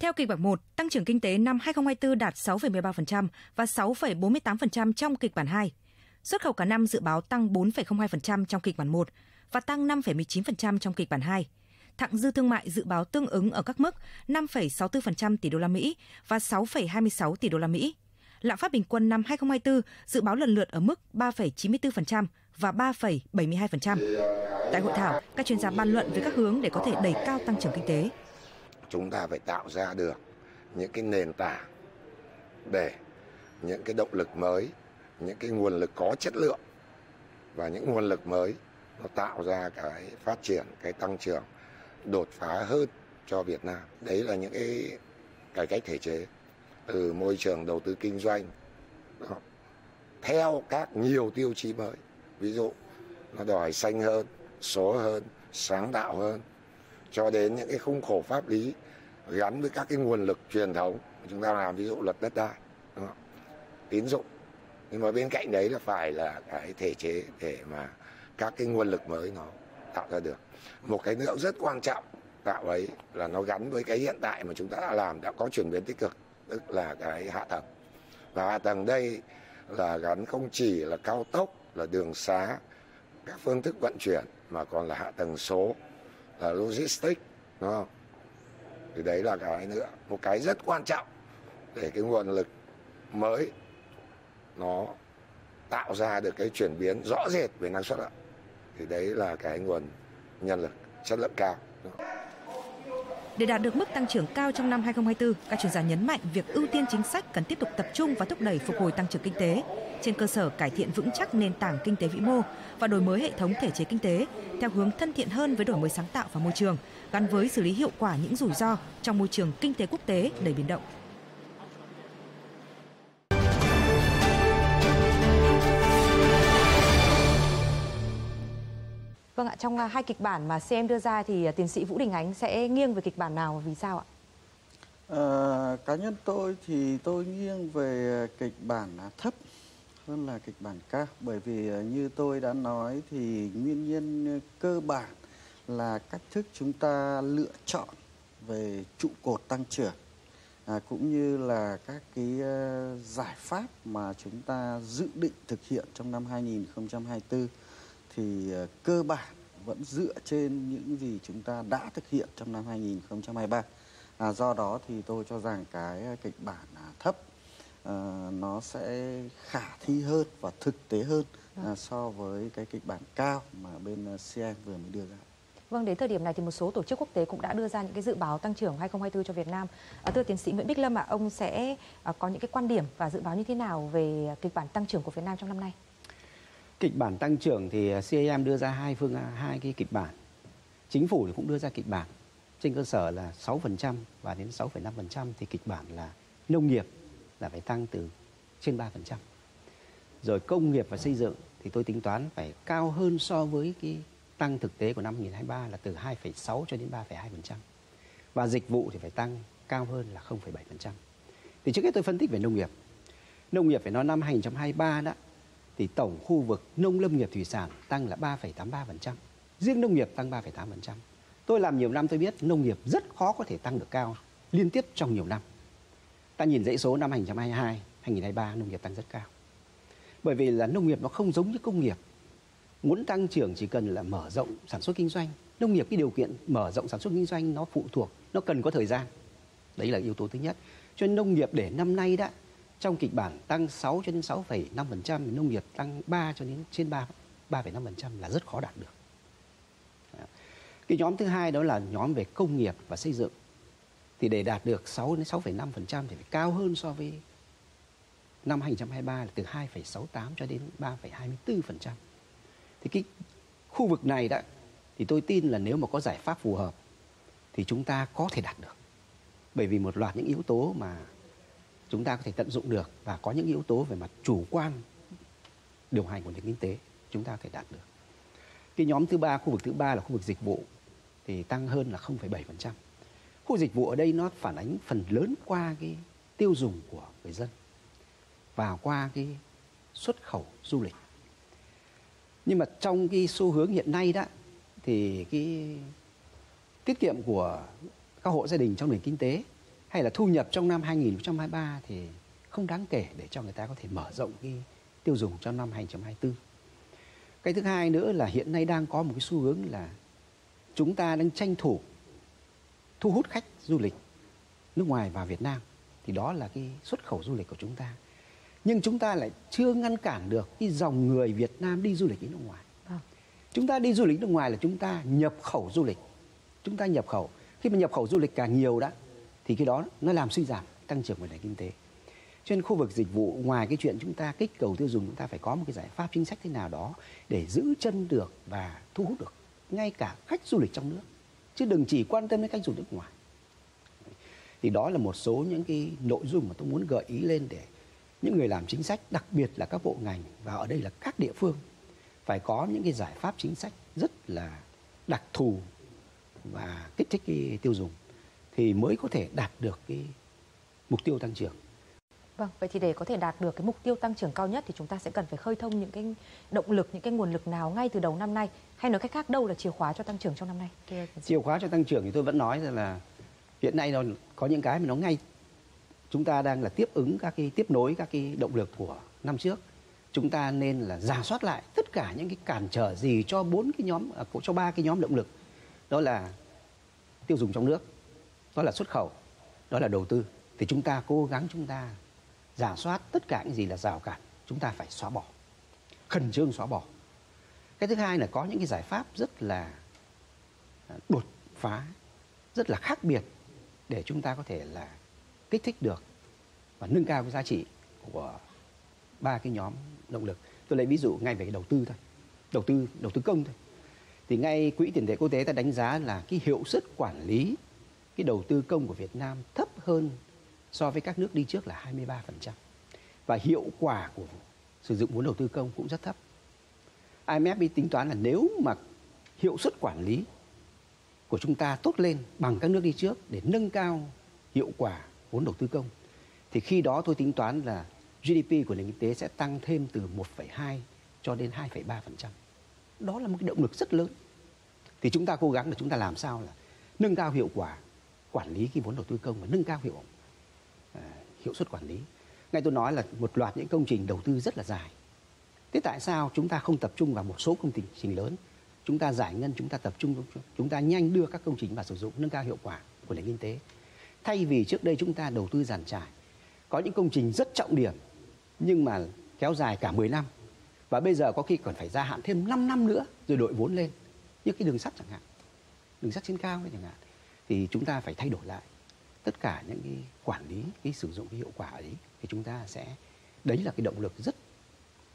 Theo kịch bản 1, tăng trưởng kinh tế năm 2024 đạt 6,13% và 6,48% trong kịch bản 2. Xuất khẩu cả năm dự báo tăng 4,02% trong kịch bản 1 và tăng 5,19% trong kịch bản 2. Thặng dư thương mại dự báo tương ứng ở các mức 5,64% tỷ đô la Mỹ và 6,26 tỷ đô la Mỹ. Lạm phát bình quân năm 2024 dự báo lần lượt ở mức 3,94% và 3,72%. Tại hội thảo, các chuyên gia bàn luận về các hướng để có thể đẩy cao tăng trưởng kinh tế. Chúng ta phải tạo ra được những cái nền tảng để những cái động lực mới, những cái nguồn lực có chất lượng và những nguồn lực mới nó tạo ra cái phát triển, cái tăng trưởng đột phá hơn cho Việt Nam. Đấy là những cái cải cách thể chế từ môi trường đầu tư kinh doanh theo các nhiều tiêu chí mới. Ví dụ nó đòi xanh hơn, số hơn, sáng tạo hơn, cho đến những cái khung khổ pháp lý gắn với các cái nguồn lực truyền thống chúng ta làm, ví dụ luật đất đai, tín dụng. Nhưng mà bên cạnh đấy là phải là cái thể chế để mà các cái nguồn lực mới nó tạo ra được. Một cái nữa rất quan trọng tạo ấy là nó gắn với cái hiện tại mà chúng ta đã làm, đã có chuyển biến tích cực, tức là cái hạ tầng. Và hạ tầng đây là gắn không chỉ là cao tốc, là đường xá, các phương thức vận chuyển, mà còn là hạ tầng số, là logistics, đúng không? Thì đấy là cái nữa, một cái rất quan trọng để cái nguồn lực mới nó tạo ra được cái chuyển biến rõ rệt về năng suất ạ. Thì đấy là cái nguồn nhân lực chất lượng cao. Để đạt được mức tăng trưởng cao trong năm 2024, các chuyên gia nhấn mạnh việc ưu tiên chính sách cần tiếp tục tập trung và thúc đẩy phục hồi tăng trưởng kinh tế trên cơ sở cải thiện vững chắc nền tảng kinh tế vĩ mô và đổi mới hệ thống thể chế kinh tế theo hướng thân thiện hơn với đổi mới sáng tạo và môi trường, gắn với xử lý hiệu quả những rủi ro trong môi trường kinh tế quốc tế đầy biến động. Vâng ạ, trong hai kịch bản mà CM đưa ra thì tiến sĩ Vũ Đình Ánh sẽ nghiêng về kịch bản nào, vì sao ạ? Cá nhân tôi thì tôi nghiêng về kịch bản thấp hơn là kịch bản cao. Bởi vì như tôi đã nói thì nguyên nhân cơ bản là cách thức chúng ta lựa chọn về trụ cột tăng trưởng. cũng như là các cái giải pháp mà chúng ta dự định thực hiện trong năm 2024 thì cơ bản vẫn dựa trên những gì chúng ta đã thực hiện trong năm 2023. Do đó thì tôi cho rằng cái kịch bản thấp nó sẽ khả thi hơn và thực tế hơn so với cái kịch bản cao mà bên CM vừa mới đưa ra. Vâng, đến thời điểm này thì một số tổ chức quốc tế cũng đã đưa ra những cái dự báo tăng trưởng 2024 cho Việt Nam. Thưa tiến sĩ Nguyễn Bích Lâm ạ, ông sẽ có những cái quan điểm và dự báo như thế nào về kịch bản tăng trưởng của Việt Nam trong năm nay? Kịch bản tăng trưởng thì CIM đưa ra hai cái kịch bản. Chính phủ thì cũng đưa ra kịch bản trên cơ sở là 6% và đến 6,5%, thì kịch bản là nông nghiệp là phải tăng từ trên 3%. Rồi công nghiệp và xây dựng thì tôi tính toán phải cao hơn so với cái tăng thực tế của năm 2023 là từ 2,6 cho đến 3,2%. Và dịch vụ thì phải tăng cao hơn là 0,7%. Thì trước hết tôi phân tích về nông nghiệp. Nông nghiệp phải nói năm 2023 đó, thì tổng khu vực nông lâm nghiệp thủy sản tăng là 3,83%. Riêng nông nghiệp tăng 3,8%. Tôi làm nhiều năm tôi biết nông nghiệp rất khó có thể tăng được cao liên tiếp trong nhiều năm. Ta nhìn dãy số năm 2022, 2023 nông nghiệp tăng rất cao. Bởi vì là nông nghiệp nó không giống như công nghiệp. Muốn tăng trưởng chỉ cần là mở rộng sản xuất kinh doanh. Nông nghiệp cái điều kiện mở rộng sản xuất kinh doanh nó phụ thuộc, nó cần có thời gian. Đấy là yếu tố thứ nhất. Cho nên nông nghiệp để năm nay đã trong kịch bản tăng 6 cho đến 6,5%, nông nghiệp tăng 3 cho đến trên 3,5% là rất khó đạt được. Cái nhóm thứ hai đó là nhóm về công nghiệp và xây dựng. Thì để đạt được 6 đến 6,5% thì phải cao hơn so với năm 2023 là từ 2,68 cho đến 3,24%. Thì cái khu vực này đã thì tôi tin là nếu mà có giải pháp phù hợp thì chúng ta có thể đạt được. Bởi vì một loạt những yếu tố mà chúng ta có thể tận dụng được và có những yếu tố về mặt chủ quan điều hành của nền kinh tế chúng ta có thể đạt được. Cái nhóm thứ ba, khu vực thứ ba là khu vực dịch vụ thì tăng hơn là 0,7%. Khu dịch vụ ở đây nó phản ánh phần lớn qua cái tiêu dùng của người dân và qua cái xuất khẩu du lịch. Nhưng mà trong cái xu hướng hiện nay đó thì cái tiết kiệm của các hộ gia đình trong nền kinh tế hay là thu nhập trong năm 2023 thì không đáng kể để cho người ta có thể mở rộng cái tiêu dùng cho năm 2024. Cái thứ hai nữa là hiện nay đang có một cái xu hướng là chúng ta đang tranh thủ thu hút khách du lịch nước ngoài vào Việt Nam. Thì đó là cái xuất khẩu du lịch của chúng ta. Nhưng chúng ta lại chưa ngăn cản được cái dòng người Việt Nam đi du lịch đến nước ngoài. Chúng ta đi du lịch nước ngoài là chúng ta nhập khẩu du lịch. Chúng ta nhập khẩu. Khi mà nhập khẩu du lịch càng nhiều đó, thì cái đó nó làm suy giảm tăng trưởng của nền kinh tế. Cho nên khu vực dịch vụ, ngoài cái chuyện chúng ta kích cầu tiêu dùng, chúng ta phải có một cái giải pháp chính sách thế nào đó để giữ chân được và thu hút được ngay cả khách du lịch trong nước. Chứ đừng chỉ quan tâm đến khách du lịch nước ngoài. Thì đó là một số những cái nội dung mà tôi muốn gợi ý lên để những người làm chính sách, đặc biệt là các bộ ngành và ở đây là các địa phương, phải có những cái giải pháp chính sách rất là đặc thù và kích thích cái tiêu dùng thì mới có thể đạt được cái mục tiêu tăng trưởng. Vâng, vậy thì để có thể đạt được cái mục tiêu tăng trưởng cao nhất thì chúng ta sẽ cần phải khơi thông những cái động lực, những cái nguồn lực nào ngay từ đầu năm nay, hay nói cách khác đâu là chìa khóa cho tăng trưởng trong năm nay? Chìa khóa cho tăng trưởng thì tôi vẫn nói rằng là hiện nay nó có những cái mà nó ngay. Chúng ta đang là tiếp nối các cái động lực của năm trước. Chúng ta nên là rà soát lại tất cả những cái cản trở gì cho ba cái nhóm động lực. Đó là tiêu dùng trong nước, đó là xuất khẩu, đó là đầu tư. Thì chúng ta cố gắng chúng ta rà soát tất cả những gì là rào cản, chúng ta phải xóa bỏ, khẩn trương xóa bỏ. Cái thứ hai là có những cái giải pháp rất là đột phá, rất là khác biệt để chúng ta có thể là kích thích được và nâng cao cái giá trị của ba cái nhóm động lực. Tôi lấy ví dụ ngay về cái đầu tư thôi, đầu tư công thôi. Thì ngay Quỹ Tiền tệ Quốc tế ta đánh giá là cái hiệu suất quản lý cái đầu tư công của Việt Nam thấp hơn so với các nước đi trước là 23%. Và hiệu quả của sử dụng vốn đầu tư công cũng rất thấp. IMF tính toán là nếu mà hiệu suất quản lý của chúng ta tốt lên bằng các nước đi trước để nâng cao hiệu quả vốn đầu tư công, thì khi đó tôi tính toán là GDP của nền kinh tế sẽ tăng thêm từ 1,2 cho đến 2,3%. Đó là một cái động lực rất lớn. Thì chúng ta cố gắng là chúng ta làm sao là nâng cao hiệu quả quản lý cái vốn đầu tư công và nâng cao hiệu hiệu suất quản lý. Ngay tôi nói là một loạt những công trình đầu tư rất là dài. Thế tại sao chúng ta không tập trung vào một số công trình lớn? Chúng ta giải ngân, chúng ta tập trung, chúng ta nhanh đưa các công trình vào sử dụng, nâng cao hiệu quả của nền kinh tế. Thay vì trước đây chúng ta đầu tư giàn trải, có những công trình rất trọng điểm nhưng mà kéo dài cả 10 năm. Và bây giờ có khi còn phải gia hạn thêm 5 năm nữa rồi đội vốn lên. Như cái đường sắt chẳng hạn, đường sắt trên cao chẳng hạn. Thì chúng ta phải thay đổi lại tất cả những cái quản lý, cái sử dụng cái hiệu quả ấy. Thì chúng ta sẽ, đấy là cái động lực rất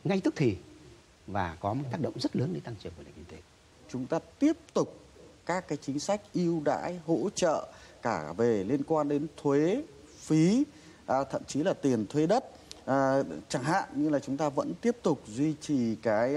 ngay tức thì và có một tác động rất lớn đến tăng trưởng của nền kinh tế. Chúng ta tiếp tục các cái chính sách ưu đãi, hỗ trợ cả về liên quan đến thuế, phí, thậm chí là tiền thuê đất. Chẳng hạn như là chúng ta vẫn tiếp tục duy trì cái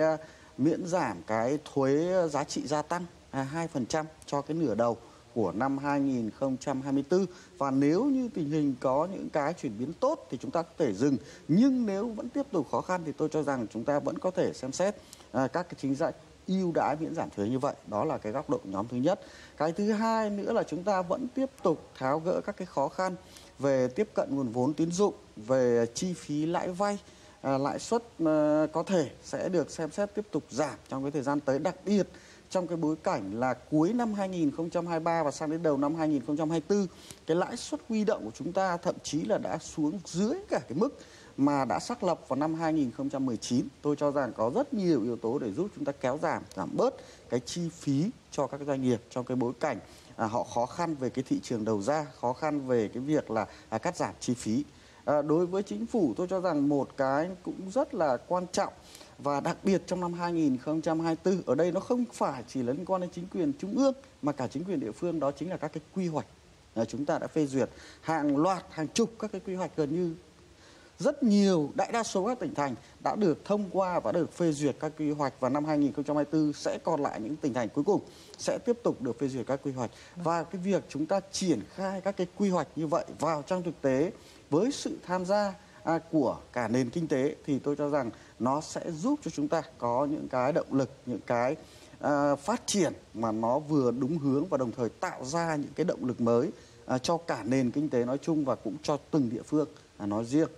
miễn giảm cái thuế giá trị gia tăng 2% cho cái nửa đầu của năm 2024. Và nếu như tình hình có những cái chuyển biến tốt thì chúng ta có thể dừng. Nhưng nếu vẫn tiếp tục khó khăn thì tôi cho rằng chúng ta vẫn có thể xem xét các cái chính sách ưu đãi miễn giảm thuế như vậy. Đó là cái góc độ nhóm thứ nhất. Cái thứ hai nữa là chúng ta vẫn tiếp tục tháo gỡ các cái khó khăn về tiếp cận nguồn vốn tín dụng, về chi phí lãi vay, lãi suất có thể sẽ được xem xét tiếp tục giảm trong cái thời gian tới, đặc biệt trong cái bối cảnh là cuối năm 2023 và sang đến đầu năm 2024, cái lãi suất huy động của chúng ta thậm chí là đã xuống dưới cả cái mức mà đã xác lập vào năm 2019. Tôi cho rằng có rất nhiều yếu tố để giúp chúng ta kéo giảm bớt cái chi phí cho các doanh nghiệp trong cái bối cảnh họ khó khăn về cái thị trường đầu ra, khó khăn về cái việc là cắt giảm chi phí. Đối với chính phủ, tôi cho rằng một cái cũng rất là quan trọng và đặc biệt trong năm 2024, ở đây nó không phải chỉ liên quan đến chính quyền trung ương mà cả chính quyền địa phương, đó chính là các cái quy hoạch. Chúng ta đã phê duyệt hàng loạt, hàng chục các cái quy hoạch, gần như rất nhiều, đại đa số các tỉnh thành đã được thông qua và được phê duyệt các quy hoạch, và năm 2024 sẽ còn lại những tỉnh thành cuối cùng sẽ tiếp tục được phê duyệt các quy hoạch. Và cái việc chúng ta triển khai các cái quy hoạch như vậy vào trong thực tế với sự tham gia của cả nền kinh tế thì tôi cho rằng nó sẽ giúp cho chúng ta có những cái động lực, những cái phát triển mà nó vừa đúng hướng và đồng thời tạo ra những cái động lực mới cho cả nền kinh tế nói chung và cũng cho từng địa phương nói riêng.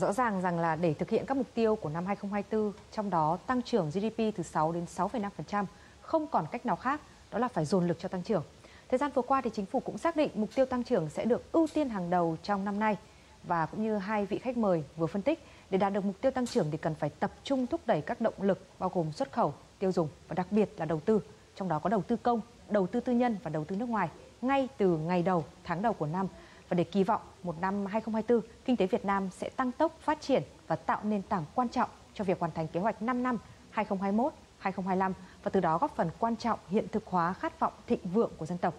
Rõ ràng rằng là để thực hiện các mục tiêu của năm 2024, trong đó tăng trưởng GDP từ 6 đến 6,5%, không còn cách nào khác, đó là phải dồn lực cho tăng trưởng. Thời gian vừa qua thì chính phủ cũng xác định mục tiêu tăng trưởng sẽ được ưu tiên hàng đầu trong năm nay. Và cũng như hai vị khách mời vừa phân tích, để đạt được mục tiêu tăng trưởng thì cần phải tập trung thúc đẩy các động lực bao gồm xuất khẩu, tiêu dùng và đặc biệt là đầu tư, trong đó có đầu tư công, đầu tư tư nhân và đầu tư nước ngoài ngay từ ngày đầu, tháng đầu của năm. Và để kỳ vọng một năm 2024, kinh tế Việt Nam sẽ tăng tốc phát triển và tạo nền tảng quan trọng cho việc hoàn thành kế hoạch 5 năm 2021-2025 và từ đó góp phần quan trọng hiện thực hóa khát vọng thịnh vượng của dân tộc.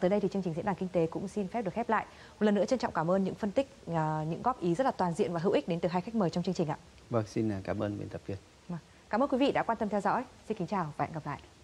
Tới đây thì chương trình Diễn đàn Kinh tế cũng xin phép được khép lại. Một lần nữa trân trọng cảm ơn những phân tích, những góp ý rất là toàn diện và hữu ích đến từ hai khách mời trong chương trình ạ. Vâng, xin cảm ơn biên tập viên. Cảm ơn quý vị đã quan tâm theo dõi. Xin kính chào và hẹn gặp lại.